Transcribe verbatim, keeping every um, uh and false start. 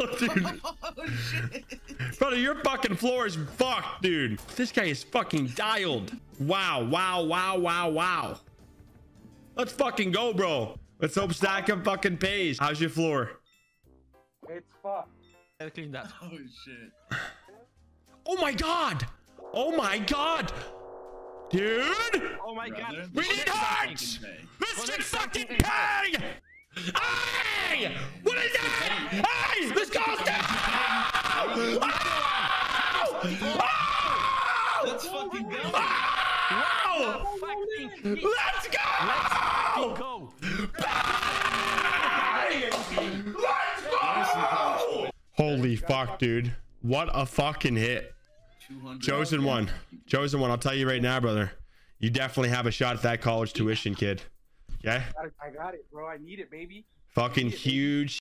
Oh, dude. Oh, shit. Brother, your fucking floor is fucked, dude. This guy is fucking dialed. Wow, wow, wow, wow, wow. Let's fucking go, bro. Let's hope Stack'em fucking pays. How's your floor? It's fucked. I'll clean that. Oh, shit. Oh, my God. Oh, my God. Dude. Oh, my God. We need hearts. This shit fucking pay. Hey! What is that? Hey! Let's go! Oh! Oh! Let's fucking go! Oh! Let's go! Let's go! Holy fuck, dude. What a fucking hit. Chosen one. Chosen one. I'll tell you right now, brother. You definitely have a shot at that college tuition, kid. Yeah, I got it, bro. I need it, baby. Fucking huge.